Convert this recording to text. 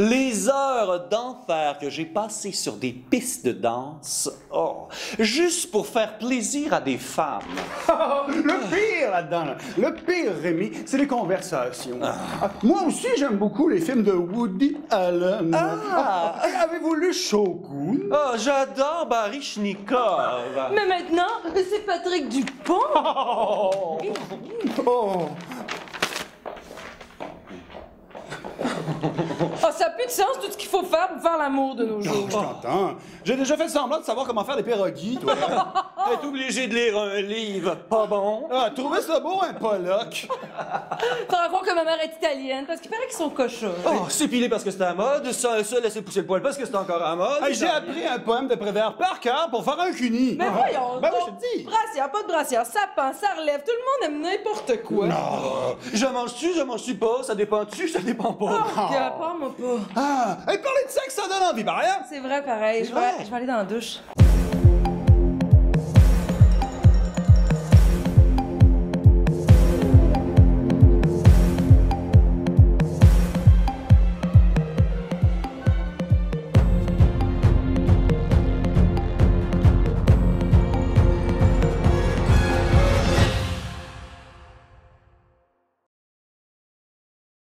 les heures d'enfer que j'ai passées sur des pistes de danse, oh, juste pour faire plaisir à des femmes. Le pire là-dedans, là. Le pire, Rémi, c'est les conversations. Ah. Moi aussi, j'aime beaucoup les films de Woody Allen. Ah. Ah, avez-vous lu Shogun? Oh, j'adore Baryshnikov. Mais maintenant, c'est Patrick Dupont. Oh. Oh. Oh, ça n'a plus de sens tout ce qu'il faut faire pour faire l'amour de nos jours. J'entends. J'ai déjà fait semblant de savoir comment faire des pirogues, toi. T'es obligé de lire un livre pas bon. Ah, trouvez ça beau, un Pollock. T'en rends compte que ma mère est italienne, parce qu'il paraît qu'ils sont cochons. Oh, s'épiler parce que c'est à mode, ça laisser pousser le poil parce que c'est encore à mode. Hey, j'ai appris un poème de Prévert par cœur pour faire un cuni. Mais voyons, ben oui, je te dis. Brassière, pas de brassière, ça pend, ça relève, tout le monde aime n'importe quoi. Non, je mange-tu pas, ça dépend-tu, ça dépend pas. Oh, oh. Parle-moi pas. Ah, et parler de sexe, ça donne envie, par rien. C'est vrai, pareil. Je vais aller dans la douche.